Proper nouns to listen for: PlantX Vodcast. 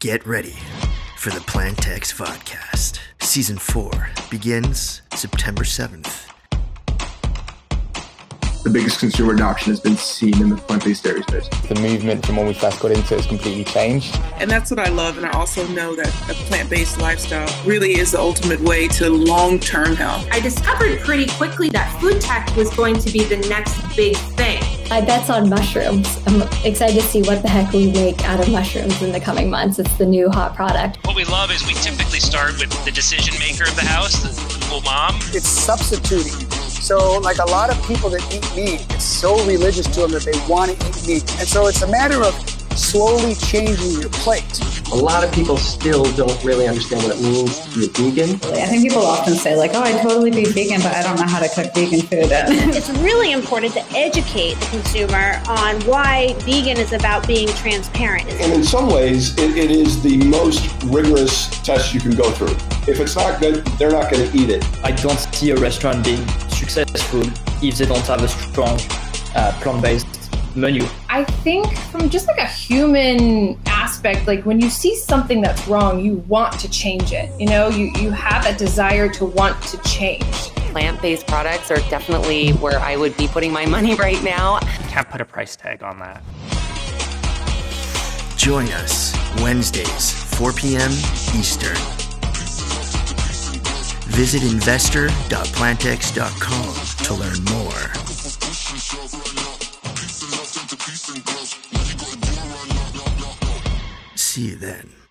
Get ready for the PlantX Vodcast. Season 4 begins September 7th. The biggest consumer adoption has been seen in the plant-based dairy space. The movement from when we first got into it has completely changed. And that's what I love, and I also know that a plant-based lifestyle really is the ultimate way to long-term health. I discovered pretty quickly that food tech was going to be the next big thing. My bet's on mushrooms. I'm excited to see what the heck we make out of mushrooms in the coming months. It's the new hot product. What we love is we typically start with the decision maker of the house, the cool mom. It's substituting. So like a lot of people that eat meat, it's so religious to them that they want to eat meat. And so it's a matter of slowly changing your plate. A lot of people still don't really understand what it means to be a vegan. I think people often say like, oh, I'd totally be vegan, but I don't know how to cook vegan food. It's really important to educate the consumer on why vegan is about being transparent. And in some ways, it is the most rigorous test you can go through. If it's not good, they're not going to eat it. I don't see a restaurant being successful if they don't have a strong plant-based menu. I think from just like a human aspect, like when you see something that's wrong, you want to change it. You know, you have a desire to want to change. Plant-based products are definitely where I would be putting my money right now. Can't put a price tag on that. Join us Wednesdays, 4 p.m. Eastern. Visit investor.plantex.com to learn more. See you then.